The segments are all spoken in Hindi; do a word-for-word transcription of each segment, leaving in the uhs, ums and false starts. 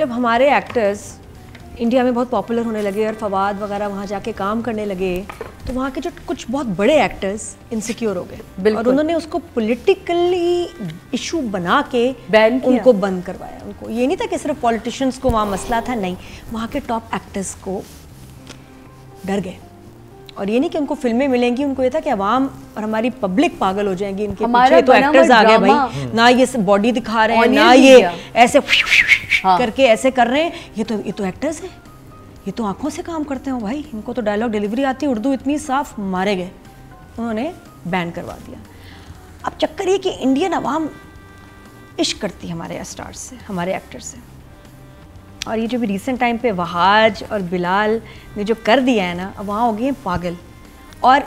जब हमारे एक्टर्स इंडिया में बहुत पॉपुलर होने लगे और फवाद वगैरह वहाँ जाके काम करने लगे तो वहाँ के जो कुछ बहुत बड़े एक्टर्स इनसिक्योर हो गए और उन्होंने उसको पॉलिटिकली इशू बना के बैन उनको बंद करवाया। उनको ये नहीं था कि सिर्फ पॉलिटिशियंस को वहाँ मसला था, नहीं, वहाँ के टॉप एक्टर्स को डर गए। और ये नहीं कि उनको फिल्में मिलेंगी, उनको ये था कि आवाम और हमारी पब्लिक पागल हो जाएंगी इनके पीछे, तो एक्टर्स आ गए भाई, ना ये बॉडी दिखा रहे हैं, ना ये ऐसे हाँ। करके ऐसे कर रहे हैं, ये तो ये तो एक्टर्स हैं, ये तो आंखों से काम करते हो भाई, इनको तो डायलॉग डिलीवरी आती है, उर्दू इतनी साफ, मारे गए, उन्होंने बैन करवा दिया। अब चक्कर ये कि इंडियन आवाम इश्क करती है हमारे स्टार्स से, हमारे एक्टर्स से, और ये जो भी रिसेंट टाइम पे वहाज और बिलाल ने जो कर दिया है ना, अब वहाँ हो गए हैं पागल। और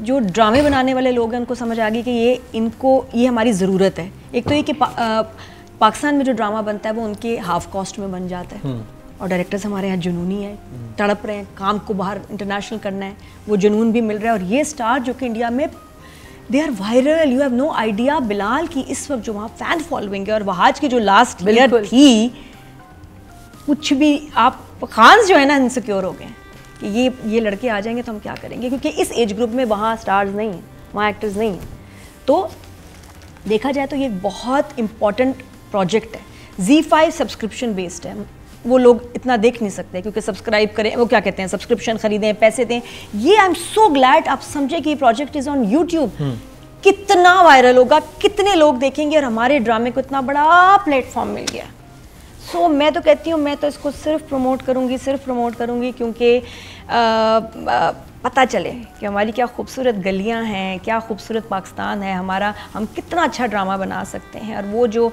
जो ड्रामे बनाने वाले लोग हैं उनको समझ आ गई कि ये इनको ये हमारी ज़रूरत है। एक तो ये कि पा, आ, पाकिस्तान में जो ड्रामा बनता है वो उनके हाफ कॉस्ट में बन जाता है और डायरेक्टर्स हमारे यहाँ जुनूनी हैं, तड़प रहे हैं, काम को बाहर इंटरनेशनल करना है, वो जुनून भी मिल रहा है। और ये स्टार जो कि इंडिया में they are viral, you have no idea, Bilal की इस वक्त जो वहाँ फैन फॉलोइंग है और वहाज की जो लास्ट ईयर थी, कुछ भी आप खान जो है ना इनसिक्योर हो गए कि ये ये लड़के आ जाएंगे तो हम क्या करेंगे, क्योंकि इस एज ग्रुप में वहाँ स्टार्स नहीं हैं, वहाँ एक्टर्स नहीं हैं। तो देखा जाए तो ये बहुत इंपॉर्टेंट प्रोजेक्ट है। जी फाइव सब्सक्रिप्शन बेस्ड है, वो लोग इतना देख नहीं सकते क्योंकि सब्सक्राइब करें, वो क्या कहते हैं, सब्सक्रिप्शन खरीदें, पैसे दें। ये आई एम सो ग्लैड आप समझे कि प्रोजेक्ट इज़ ऑन यूट्यूब, कितना वायरल होगा, कितने लोग देखेंगे, और हमारे ड्रामे को इतना बड़ा प्लेटफॉर्म मिल गया। सो so, मैं तो कहती हूँ, मैं तो इसको सिर्फ प्रमोट करूँगी, सिर्फ प्रमोट करूँगी, क्योंकि पता चले कि हमारी क्या खूबसूरत गलियाँ हैं, क्या खूबसूरत पाकिस्तान है हमारा, हम कितना अच्छा ड्रामा बना सकते हैं। और वो जो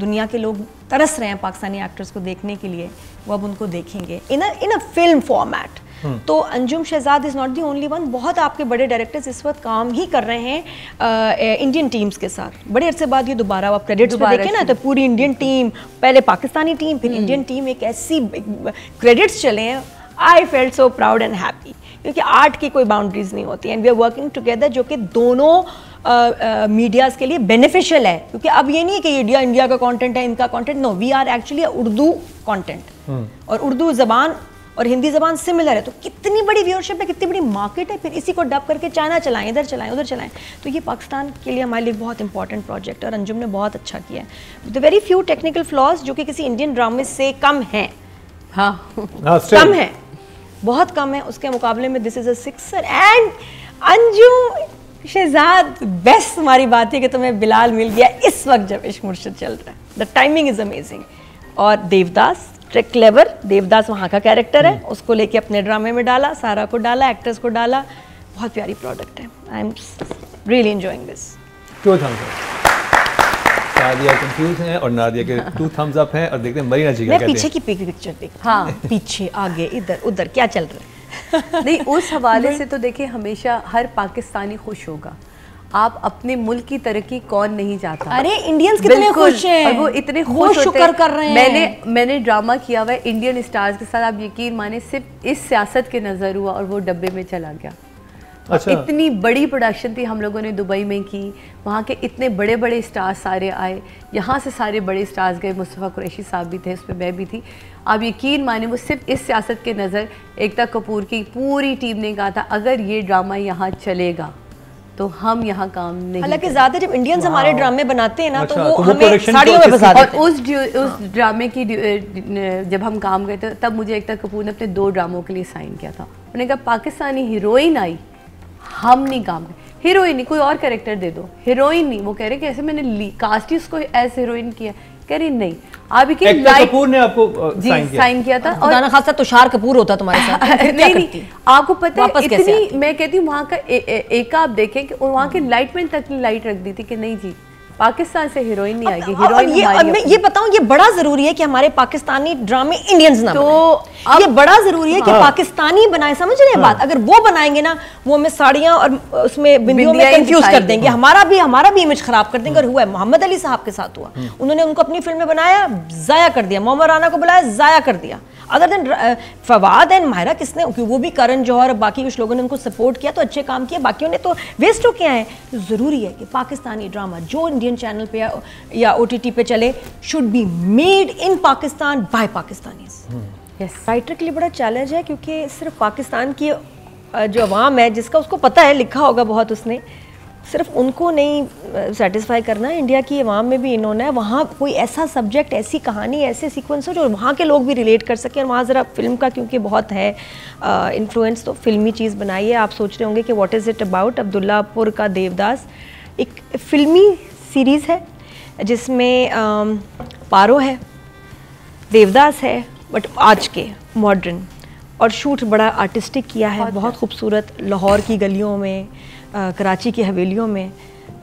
दुनिया के लोग तरस रहे हैं पाकिस्तानी एक्टर्स को देखने के लिए, वो अब उनको देखेंगे इन अ इन अ फिल्म फॉर्मेट। तो Anjum Shahzad is not the only one, बहुत आपके बड़े डायरेक्टर्स इस वक्त काम ही कर रहे हैं आ, इंडियन टीम्स के साथ। बड़े अरसे बाद ये दोबारा आप क्रेडिट्स पे देखें ना, तो पूरी इंडियन टीम, पहले पाकिस्तानी टीम, फिर इंडियन टीम, एक ऐसी क्रेडिट्स चले हैं, I felt so proud and happy, क्योंकि आर्ट की कोई बाउंड्रीज नहीं होती, and we are working together, जो कि दोनों मीडियाज़ uh, uh, के लिए बेनिफिशियल है। क्योंकि अब ये नहीं है कि इंडिया इंडिया का कंटेंट है, इनका content, no, we are actually Urdu content, और उर्दू ज़बान और हिंदी ज़बान सिमिलर है, तो कितनी बड़ी व्यूअरशिप है, कितनी बड़ी मार्केट है, फिर इसी को डब करके चाइना चलाएं, इधर चलाएं, उधर चलाएं। तो ये पाकिस्तान के लिए, हमारे लिए बहुत इंपॉर्टेंट प्रोजेक्ट है, और अंजुम ने बहुत अच्छा किया है। The very few technical flaws जो कि किसी इंडियन ड्रामे से कम हैं, हाँ कम है, बहुत कम है, उसके मुकाबले में this is a sixer. And Anjum Shahzad, best हमारी बात है कि तुम्हें बिलाल मिल गया इस वक्त जब इश्क मुर्शिद चल रहा है, द टाइमिंग इज़ अमेजिंग। और देवदास, ट्रिक क्लेवर, देवदास वहाँ का कैरेक्टर है, उसको लेके अपने ड्रामे में डाला, सारा को डाला, एक्ट्रेस को डाला, बहुत प्यारी प्रोडक्ट है। I am really enjoying this. Two thumbs up, Nadia confuse हैं और नादिया के टू थम्स अप हैं, और देखते हैं मरीना जी क्या कहती हैं। मैं पीछे की पिक्चर देख, हाँ पीछे आगे इधर उधर क्या चल रहा है। नहीं, उस हवाले से तो देखिए हमेशा हर पाकिस्तानी खुश होगा, आप अपने मुल्क की तरक्की कौन नहीं चाहता। अरे इंडियंस कितने खुश हैं, और वो इतने खुश शुक्र कर रहे हैं। मैंने मैंने ड्रामा किया हुआ है इंडियन स्टार्स के साथ, आप यकीन माने सिर्फ इस सियासत के नज़र हुआ और वो डब्बे में चला गया। अच्छा। इतनी बड़ी प्रोडक्शन थी, हम लोगों ने दुबई में की, वहाँ के इतने बड़े बड़े स्टार्स सारे आए, यहाँ से सारे बड़े स्टार्स गए, मुस्तफ़ा कुरैशी साहब भी थे उसमें, मैं भी थी। आप यकीन माने वो सिर्फ इस सियासत के नज़र, एकता कपूर की पूरी टीम ने कहा था अगर ये ड्रामा यहाँ चलेगा तो हम यहाँ काम नहीं। हालांकि ज़्यादा जब इंडियंस हमारे ड्रामे बनाते हैं ना, अच्छा, तो वो, तो वो हमें साड़ियों में फंसा देते हैं। और उस उस ड्रामे की जब हम काम करते थे तब मुझे एकता कपूर ने अपने दो ड्रामों के लिए साइन किया था। उन्होंने कहा पाकिस्तानी हीरोइन आई, हम नहीं काम करें, हीरोइन नहीं, कोई और कैरेक्टर दे दो, हीरोइन नहीं। वो कह रहे कैसे मैंने ली कास्ट ही उसको एज हीरोइन किया, कह रही नहीं। आप एकता कपूर ने आपको जी साइन किया था, और खासा तुषार कपूर होता तुम्हारे साथ नहीं नहीं, आपको पता है इतनी, मैं कहती हूँ वहाँ का एक आप देखें कि वहाँ के लाइटमैन तक ने लाइट रख दी थी कि नहीं जी पाकिस्तान से हीरोइन नहीं आएगी, हीरोइन ये मैं ये बताऊं, ये बड़ा जरूरी है कि हमारे पाकिस्तानी ड्रामे इंडियंस ना, तो ये बड़ा जरूरी है कि पाकिस्तानी बनाए, समझ रहे हैं बात। अगर वो बनाएंगे ना, वो हमें साड़ियां और उसमें बिंदियों में कंफ्यूज कर देंगे, हमारा भी हमारा भी इमेज खराब कर देंगे। और हुआ है, मोहम्मद अली साहब के साथ हुआ, उन्होंने उनको अपनी फिल्म में बनाया, जाया कर दिया, मोहम्मद राना को बुलाया, जाया कर दिया। Other than Fawad and Mahira किसने, वो भी करण जौहर और बाकी कुछ लोगों ने उनको सपोर्ट किया तो अच्छे काम किए, बाकियों ने तो वेस्ट हो किया है। तो ज़रूरी है कि पाकिस्तानी ड्रामा जो इंडियन चैनल पे या ओ टी टी पे चले should be made in Pakistan by Pakistani. Writer के लिए बड़ा चैलेंज है क्योंकि सिर्फ पाकिस्तान की जो अवाम है जिसका उसको पता है, लिखा होगा बहुत उसने, सिर्फ उनको नहीं सेटिस्फाई करना है, इंडिया की अवाम में भी इन्होंने वहाँ कोई ऐसा सब्जेक्ट, ऐसी कहानी, ऐसे सीक्वेंस हो जो वहाँ के लोग भी रिलेट कर सकें। और वहाँ ज़रा फिल्म का क्योंकि बहुत है इन्फ्लुएंस, तो फिल्मी चीज़ बनाई है। आप सोच रहे होंगे कि what is it about. Abdullahpur का देवदास एक फिल्मी सीरीज़ है जिसमें पारो है, देवदास है, बट आज के मॉडर्न, और शूट बड़ा आर्टिस्टिक किया है, बहुत खूबसूरत लाहौर की गलियों में, आ, कराची की हवेलियों में।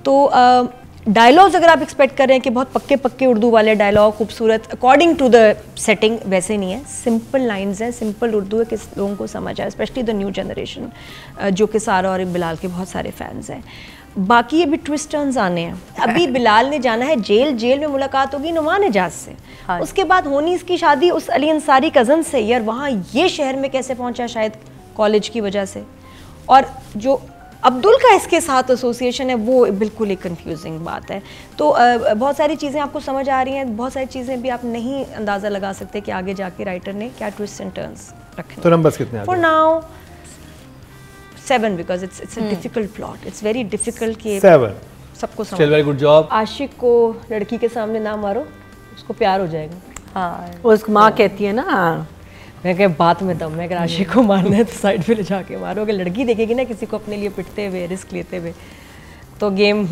तो डायलॉग्स अगर आप एक्सपेक्ट कर रहे हैं कि बहुत पक्के पक्के उर्दू वाले डायलॉग, खूबसूरत अकॉर्डिंग टू द सेटिंग, वैसे नहीं है। सिंपल लाइंस हैं, सिंपल उर्दू है कि लोगों को समझ आए, स्पेशली द न्यू जनरेशन जो कि सारा और बिलाल के बहुत सारे फैंस हैं। बाकी अभी ट्विस्ट टर्न्स आने हैं। अभी बिलाल ने जाना है जेल, जेल में मुलाकात होगी नुमान इजाज से, हाँ। उसके बाद होनी इसकी शादी उस अली अंसारी कज़न से, यार वहाँ ये शहर में कैसे पहुँचा, शायद कॉलेज की वजह से। और जो अब्दुल का इसके साथ एसोसिएशन है वो बिल्कुल एक कंफ्यूजिंग बात है। तो आ, बहुत सारी चीज़ें आपको समझ आ रही हैं, बहुत सारी चीज़ें भी आप नहीं अंदाज़ा लगा सकते कि आगे जाके राइटर ने क्या ट्विस्ट एंड टर्न्स रखे। तो नंबर्स कितने? For now seven, because it's it's a difficult plot, it's very difficult. के सेवन सबको समझ। Very good job. आशिक को लड़की के सामने ना मारो, उसको प्यार हो जाएगा। हाँ, उसकी माँ कहती है ना, मैं कह बात में दम, मैं अगर आशिक को मारना है तो साइड पे ले जाके मारो, अगर लड़की देखेगी ना किसी को अपने लिए पिटते हुए, रिस्क लेते हुए, तो गेम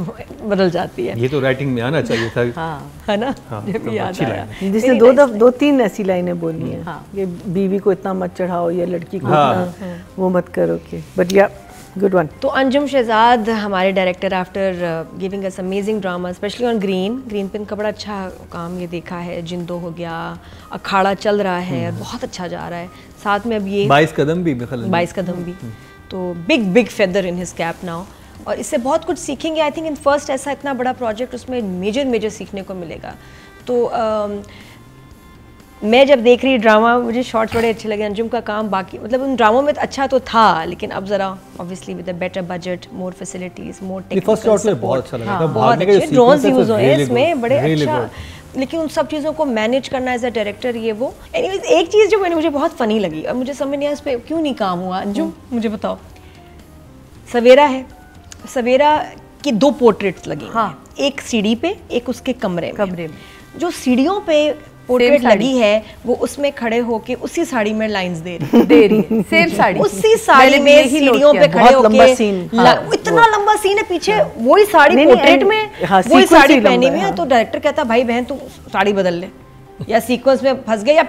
बदल जाती है। ये तो राइटिंग में आना चाहिए था। हाँ, है ना। हाँ, जब तो याद आया जिसने दो दफ दो तीन ऐसी लाइनें बोली हैं, हाँ, ये बीवी को इतना मत चढ़ाओ या लड़की को, हाँ, वो मत करो के, बट या गुड वन। तो अंजुम शहजाद हमारे director, after giving us amazing drama specially on Green, Green पे इनका बड़ा अच्छा काम ये देखा है। जिंदो हो गया, अखाड़ा चल रहा है, बहुत अच्छा जा रहा है, साथ में अब ये बाईस कदम भी, बाईस कदम भी, तो big big feather in his cap now. और इससे बहुत कुछ सीखेंगे आई थिंक, इन फर्स्ट ऐसा इतना बड़ा प्रोजेक्ट, उसमें मेजर मेजर सीखने को मिलेगा। तो uh, मैं जब देख रही ड्रामा, मुझे शॉर्ट्स बड़े अच्छे लगे, अंजुम का काम, बाकी मतलब उन ड्रामों में अच्छा तो था, लेकिन अब जरा obviously with a better budget, more facilities, more technical, बहुत अच्छा लगा था, बहुत अच्छे ड्रोन्स यूज हुए इसमें, बड़े अच्छा, लेकिन उन सब चीज़ों को मैनेज करना एज अ डायरेक्टर, ये वो। एनीवेज, एक चीज़ जो मैंने, मुझे बहुत फनी लगी और मुझे समझ नहीं आया उस पर क्यों नहीं काम हुआ। अंजुम मुझे बताओ, सवेरा है, सवेरा की दो पोर्ट्रेट्स लगी, हाँ, एक सीढ़ी पे, एक उसके कमरे कमरे में। जो सीढ़ियों पे पोर्ट्रेट लगी है वो उसमें खड़े होके उसी साड़ी में लाइंस दे रही दे रही सेम साड़ी, उसी साड़ी में सीढ़ियों पे खड़े होके, इतना लंबा सीन है, पीछे वही साड़ी पोर्ट्रेट में, वही साड़ी पहनी हुई है। तो डायरेक्टर कहता भाई बहन तू साड़ी बदल ले, या सीक्वेंस में फंस गए, या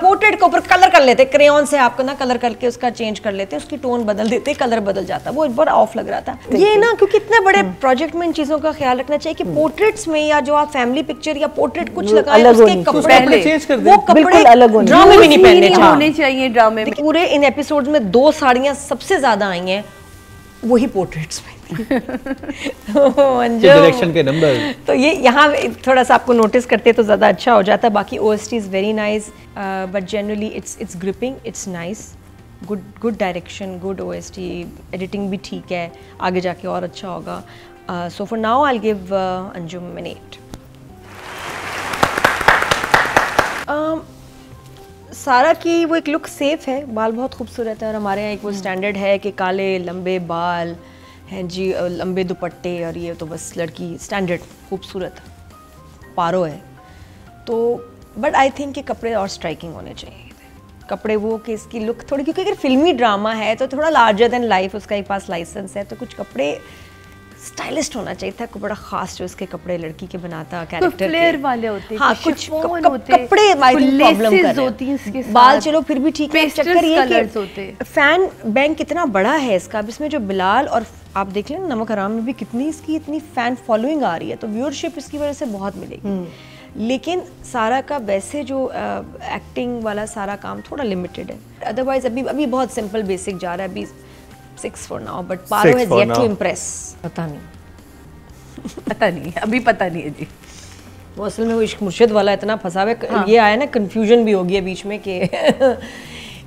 पोर्ट्रेट के ऊपर कलर कर लेते, क्रेयॉन से आपको ना कलर करके उसका चेंज कर लेते, उसकी टोन बदल देते, कलर बदल जाता, वो एक बार ऑफ लग रहा था ये ना, क्योंकि इतने बड़े प्रोजेक्ट में इन चीज़ों का ख्याल रखना चाहिए कि पोर्ट्रेट्स में, या जो आप फैमिली पिक्चर या पोर्ट्रेट कुछ लगाए, उसके कपड़े चेंज कर दें, वो कपड़े अलग ड्रामे में नहीं पहनने होने चाहिए। ड्रामे में पूरे इन एपिसोड में दो साड़ियाँ सबसे ज़्यादा आई हैं, वही पोर्ट्रेट्स में। डायरेक्शन के नंबर तो ये यहाँ थोड़ा सा आपको नोटिस करते तो ज़्यादा अच्छा हो जाता। बाकी OST is very nice, but generally it's it's gripping, it's nice, good good direction, good OST, editing भी ठीक है, आगे जाके और अच्छा होगा। So for now I will give Anjum an eight. सारा की वो एक लुक सेफ है, बाल बहुत खूबसूरत है, और हमारे यहाँ एक वो स्टैंडर्ड है कि काले लंबे बाल हैं जी, लंबे दुपट्टे, और ये तो बस लड़की स्टैंडर्ड खूबसूरत पारो है। तो बट आई थिंक कि कपड़े और स्ट्राइकिंग होने चाहिए, कपड़े वो कि इसकी लुक थोड़ी, क्योंकि अगर फिल्मी ड्रामा है तो थोड़ा लार्जर देन लाइफ उसका एक पास लाइसेंस है, तो कुछ कपड़े स्टाइलिस्ट होना चाहिए था, कोई बड़ा खास जो इसके कपड़े लड़की के बनाता कैरेक्टर फ्लेयर वाले होते, हाँ, कुछ कपड़े प्रॉब्लम होती है इसके साथ, बाल चलो फिर भी ठीक है, चक्कर ये कि फैन बैंक कितना बड़ा है इसका। अब इसमें जो बिलाल और आप देख लें नमक हराम में भी कितनी इसकी इतनी फैन फॉलोइंग आ रही है, तो व्यूअरशिप इसकी वजह से बहुत मिलेगी, लेकिन सारा का वैसे जो एक्टिंग वाला सारा काम थोड़ा लिमिटेड है। अदरवाइज अभी अभी बहुत सिंपल बेसिक जा रहा है, अभी six for now, but Paro has yet to impress. पता नहीं पता नहीं अभी पता नहीं है जी। वो असल में वो इश्क मुर्शिद वाला इतना फंसा हुआ हाँ। ये आया ना, कंफ्यूजन भी हो गया बीच में कि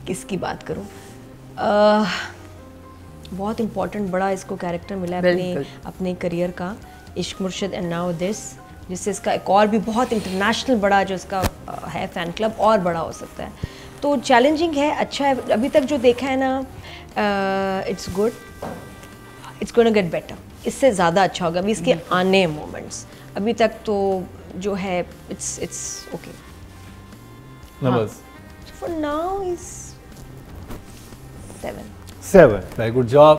किसकी बात करूँ। बहुत इम्पोर्टेंट बड़ा इसको कैरेक्टर मिला है अपने अपने करियर का, इश्क मुर्शिद एंड नाउ दिस, जिससे इसका एक और भी बहुत इंटरनेशनल बड़ा जो इसका है फ़ैन क्लब और बड़ा हो सकता है। तो चैलेंजिंग है, अच्छा है, अभी तक जो देखा है ना, it's good, it's going to get better, इससे ज़्यादा अच्छा होगा अभी इसके आने मोमेंट्स। अभी तक तो जो है it's it's okay for now is seven seven. Good job.